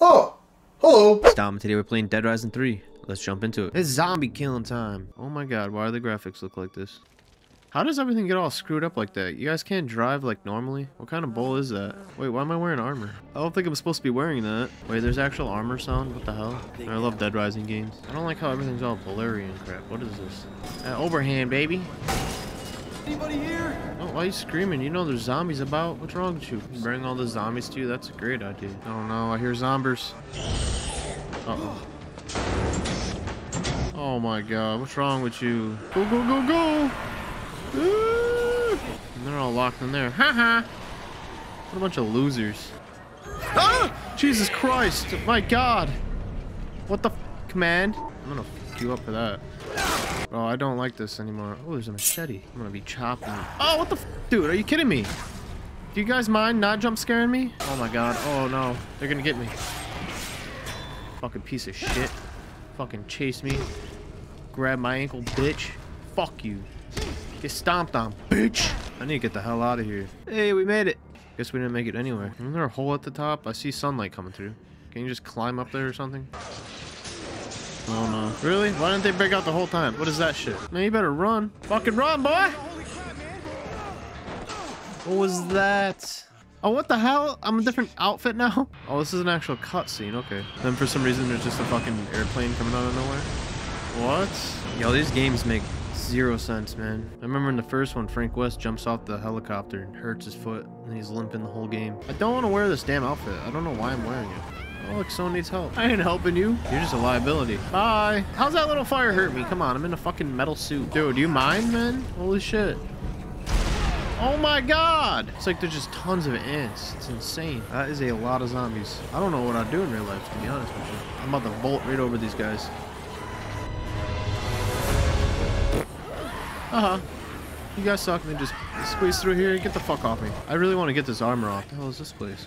Oh, hello. Dom, today we're playing Dead Rising 3. Let's jump into it. It's zombie killing time. Oh my god, why do the graphics look like this? How does everything get all screwed up like that? You guys can't drive like normally? What kind of bull is that? Wait, why am I wearing armor? I don't think I'm supposed to be wearing that. Wait, there's actual armor sound? What the hell? I love Dead Rising games. I don't like how everything's all blurry and crap. What is this? Overhand, baby. Anybody here? Oh, why are you screaming? You know there's zombies about. What's wrong with you? Bring all the zombies to you? That's a great idea. Oh no, I hear zombers. Uh-oh. Oh my god, what's wrong with you? Go, go, go, go! And they're all locked in there. Haha! What a bunch of losers. Ah! Jesus Christ! My god! What the f, man? I'm gonna f you up for that. Oh, I don't like this anymore. Oh, there's a machete. I'm gonna be chopping. Oh, what the f, dude? Are you kidding me? Do you guys mind not jump scaring me? Oh my god. Oh no. They're gonna get me. Fucking piece of shit. Fucking chase me. Grab my ankle, bitch. Fuck you. Get stomped on, bitch. I need to get the hell out of here. Hey, we made it. Guess we didn't make it anywhere. Isn't there a hole at the top? I see sunlight coming through. Can you just climb up there or something? Oh no. Really? Why didn't they break out the whole time? What is that shit? Man, you better run. Fucking run, boy. What was that? Oh, what the hell? I'm a different outfit now? Oh, this is an actual cutscene. Okay. Then for some reason, there's just a fucking airplane coming out of nowhere. What? Yo, these games make zero sense, man. I remember in the first one, Frank West jumps off the helicopter and hurts his foot, and he's limping the whole game. I don't want to wear this damn outfit. I don't know why I'm wearing it. Oh, look, someone needs help. I ain't helping you. You're just a liability. Bye. How's that little fire hurt me? Come on, I'm in a fucking metal suit. Dude, do you mind, man? Holy shit. Oh my god! It's like there's just tons of ants. It's insane. That is a lot of zombies. I don't know what I'd do in real life, to be honest with you. I'm about to bolt right over these guys. Uh-huh. You guys suck. They just squeeze through here. Get the fuck off me. I really want to get this armor off. What the hell is this place?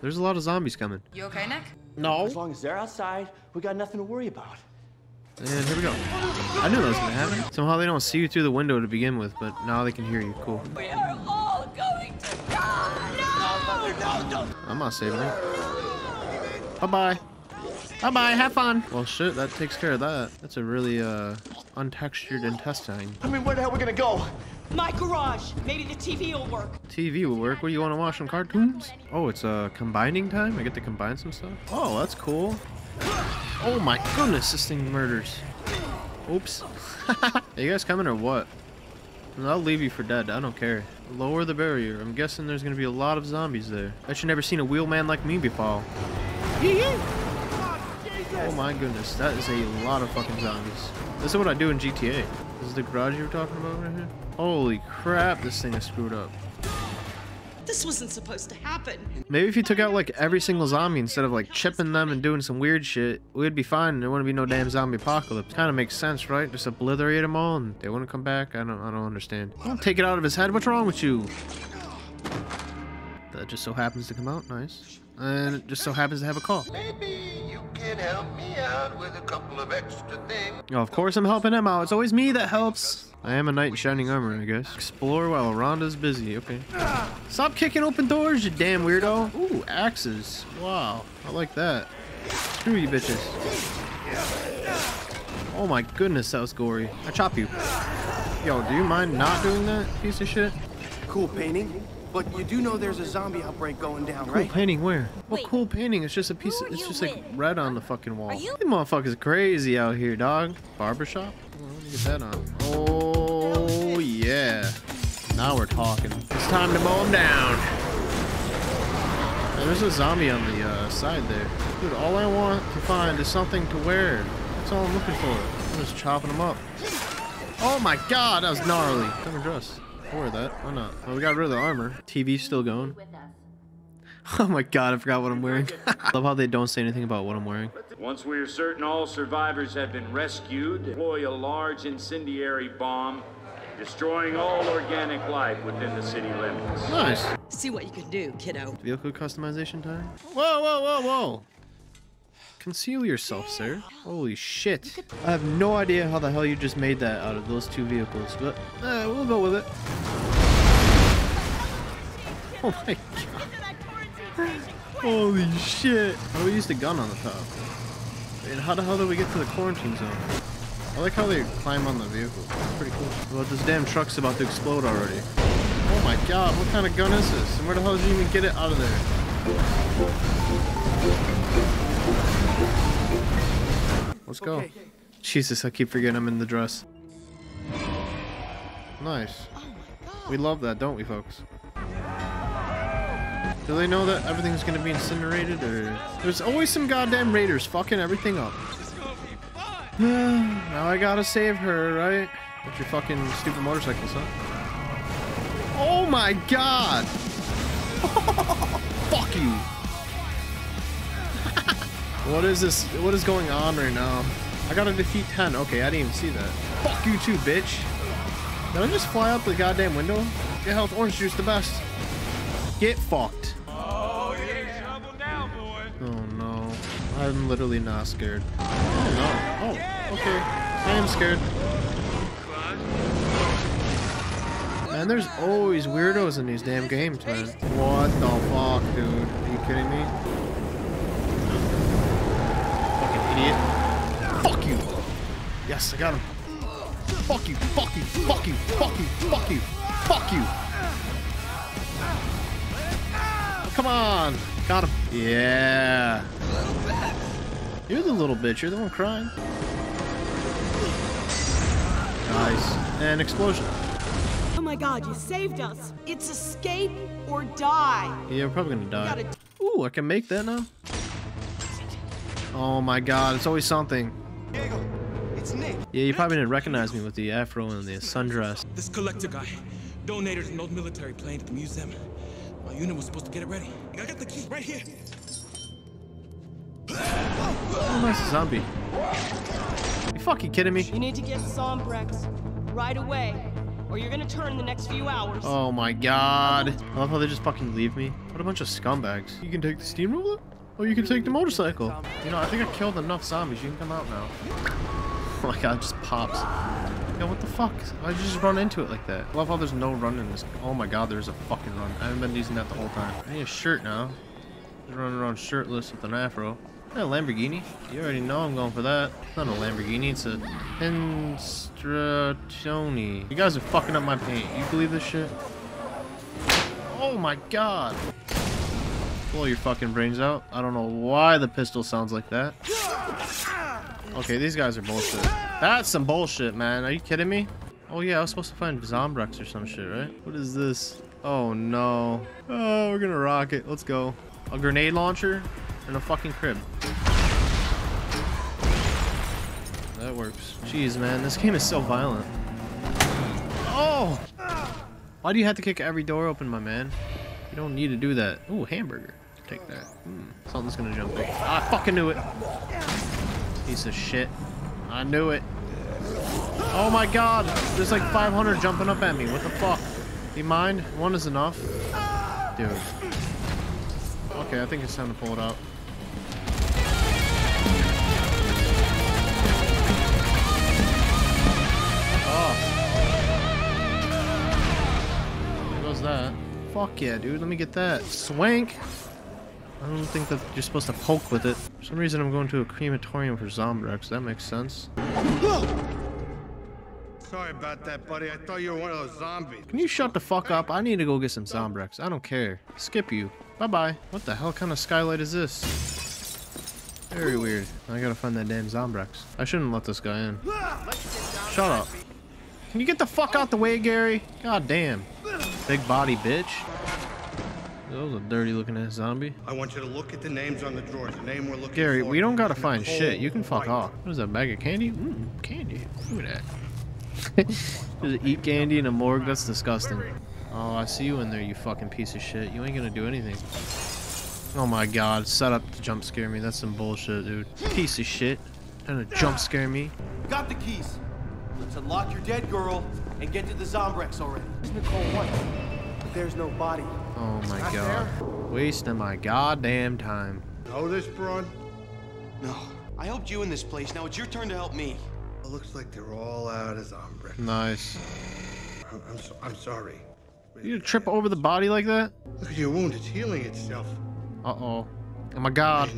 There's a lot of zombies coming. You okay, Nick? No. As long as they're outside, we got nothing to worry about. And here we go. I knew that was gonna happen. Somehow they don't see you through the window to begin with, but now they can hear you. Cool. We are all going to die! No! No! I'm not saving it. Bye-bye. Bye-bye, have fun. Well, shit, that takes care of that. That's a really, untextured intestine. I mean, where the hell are we gonna go? My garage. Maybe the TV will work. TV will work? What, do you want to watch some cartoons? Oh, it's, combining time? I get to combine some stuff? Oh, that's cool. Oh my goodness, this thing murders. Oops. Are you guys coming or what? I'll leave you for dead. I don't care. Lower the barrier. I'm guessing there's going to be a lot of zombies there. I should never seen a wheelman like me before. Oh my goodness, that is a lot of fucking zombies. This is what I do in GTA. This is the garage you were talking about right here? Holy crap, this thing is screwed up. This wasn't supposed to happen. Maybe if you took out like every single zombie instead of like chipping them and doing some weird shit, we'd be fine and there wouldn't be no damn zombie apocalypse. Kind of makes sense, right? Just obliterate them all and they wouldn't come back. I don't understand. Don't take it out of his head. What's wrong with you? That just so happens to come out. Nice. And it just so happens to have a call. Maybe you can help me out with a couple of extra things. Oh, of course I'm helping him out. It's always me that helps. I am a knight in shining armor, I guess. Explore while Rhonda's busy. Okay. Stop kicking open doors, you damn weirdo. Ooh, axes. Wow. I like that. Screw you, bitches. Oh my goodness, that was gory. I chop you. Yo, do you mind not doing that, piece of shit? Cool painting, but you do know there's a zombie outbreak going down, right? Cool painting where? What cool painting? It's just a piece of, it's just like red on the fucking wall. You motherfuckers crazy out here, dog. Barbershop? Let me get that on. Oh. Yeah, now we're talking. It's time to mow him down. Now, there's a zombie on the side there. Dude, all I want to find is something to wear. That's all I'm looking for. I'm just chopping them up. Oh my god, that was gnarly. Come and dress. Don't wear that. Why not? Well, we got rid of the armor. TV's still going. Oh my god, I forgot what I'm wearing. I love how they don't say anything about what I'm wearing. Once we are certain all survivors have been rescued, deploy a large incendiary bomb, destroying all organic life within the city limits. Nice. See what you can do, kiddo. Vehicle customization time? Whoa, whoa, whoa, whoa. Conceal yourself, sir. Holy shit. I have no idea how the hell you just made that out of those two vehicles, but we'll go with it. Oh my god. Holy shit. How do we use the gun on the top? And how the hell do we get to the quarantine zone? I like how they climb on the vehicle. It's pretty cool. Well, this damn truck's about to explode already. Oh my god, what kind of gun is this? And where the hell did you even get it out of there? Let's go. Okay. Jesus, I keep forgetting I'm in the dress. Nice. We love that, don't we, folks? Do they know that everything's gonna be incinerated, or... There's always some goddamn raiders fucking everything up. Now I gotta save her, right? With your fucking stupid motorcycles, huh? Oh my god! Fuck you! What is this? What is going on right now? I gotta defeat 10. Okay, I didn't even see that. Fuck you too, bitch! Did I just fly out the goddamn window? Get health, orange juice, the best. Get fucked. Oh, yeah. Trouble down, boy. Oh, no. I'm literally not scared. Oh, no. Oh, okay. I am scared. Man, there's always weirdos in these damn games, man. What the fuck, dude? Are you kidding me? Fucking idiot. Fuck you. Yes, I got him. Fuck you, fuck you, fuck you, fuck you, fuck you, fuck you. Come on. Got him. Yeah. You're the little bitch. You're the one crying. Nice. And explosion. Oh my god, you saved us. It's escape or die. Yeah, we're probably gonna die. Ooh, I can make that now? Oh my god, it's always something. Yeah, you probably didn't recognize me with the afro and the sundress. This collector guy donated an old military plane to the museum. My unit was supposed to get it ready. I got the key right here. Oh, nice zombie. Are you fucking kidding me? You need to get Zombrex right away, or you're gonna turn in the next few hours. Oh my god. I love how they just fucking leave me. What a bunch of scumbags. You can take the steamroller? Or you can take the motorcycle. You know, I think I killed enough zombies. You can come out now. Oh my god, it just pops. Yo, what the fuck? Why'd you just run into it like that? I love how there's no run in this. Oh my god, there's a fucking run. I haven't been using that the whole time. I need a shirt now. Just running around shirtless with an afro. Is that a Lamborghini? You already know I'm going for that. It's not a Lamborghini, it's a Pinstratoni. You guys are fucking up my paint. You believe this shit? Oh my god. Blow your fucking brains out. I don't know why the pistol sounds like that. Okay, these guys are bullshit. That's some bullshit, man. Are you kidding me? Oh, yeah, I was supposed to find Zombrex or some shit, right? What is this? Oh, no. Oh, we're gonna rock it. Let's go. A grenade launcher and a fucking crib. That works. Jeez, man, this game is so violent. Oh! Why do you have to kick every door open, my man? You don't need to do that. Ooh, hamburger. Take that. Something's gonna jump in. Ah, I fucking knew it. Piece of shit. I knew it. Oh my god. There's like 500 jumping up at me. What the fuck? Do you mind? One is enough. Dude. Okay, I think it's time to pull it out. Oh. There goes that. Fuck yeah, dude. Let me get that. Swank. I don't think that you're supposed to poke with it. For some reason, I'm going to a crematorium for Zombrex. That makes sense. Sorry about that, buddy. I thought you were one of those zombies. Can you shut the fuck up? I need to go get some Zombrex. I don't care. Skip you. Bye-bye. What the hell kind of skylight is this? Very weird. I gotta find that damn Zombrex. I shouldn't let this guy in. Shut up. Can you get the fuck out the way, Gary? God damn. Big body, bitch. That was a dirty-looking ass zombie. I want you to look at the names on the drawers. The name we're looking for. Gary, we don't gotta find shit. You can fuck off. What is that, bag of candy? Mmm, candy. Look at that. Just eat candy in a morgue. That's disgusting. Oh, I see you in there, you fucking piece of shit. You ain't gonna do anything. Oh my god, set up to jump scare me. That's some bullshit, dude. Piece of shit. Trying to jump scare me. Got the keys. Let's unlock your dead girl and get to the Zombrex already. There's Nicole White. There's no body. Oh my god. Wasting my goddamn time. Know this, Braun? No. I helped you in this place. Now it's your turn to help me. It looks like they're all out as Ombre. Nice. I'm sorry. You trip over the body like that? Look at your wound. It's healing itself. Uh-oh. Oh my God.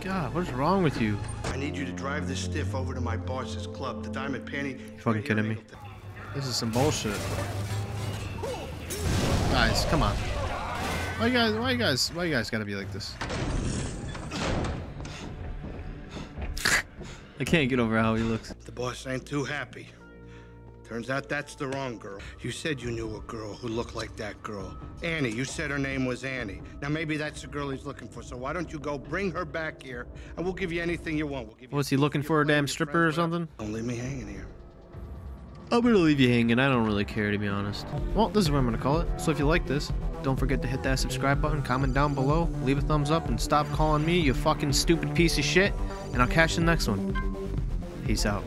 God, what is wrong with you? I need you to drive this stiff over to my boss's club, the Diamond Panty. You fucking kidding me? This is some bullshit. Guys, come on. Why you guys gotta be like this? I can't get over how he looks. The boss ain't too happy. Turns out that's the wrong girl. You said you knew a girl who looked like that girl. Annie, you said her name was Annie. Now maybe that's the girl he's looking for, so why don't you go bring her back here and we'll give you anything you want. We'll give you was he looking for a damn stripper or something? Don't leave me hanging here. I'm gonna leave you hanging. I don't really care, to be honest. Well, this is what I'm gonna call it. So if you like this, don't forget to hit that subscribe button, comment down below, leave a thumbs up, and stop calling me you fucking stupid piece of shit, and I'll catch you in the next one. Peace out.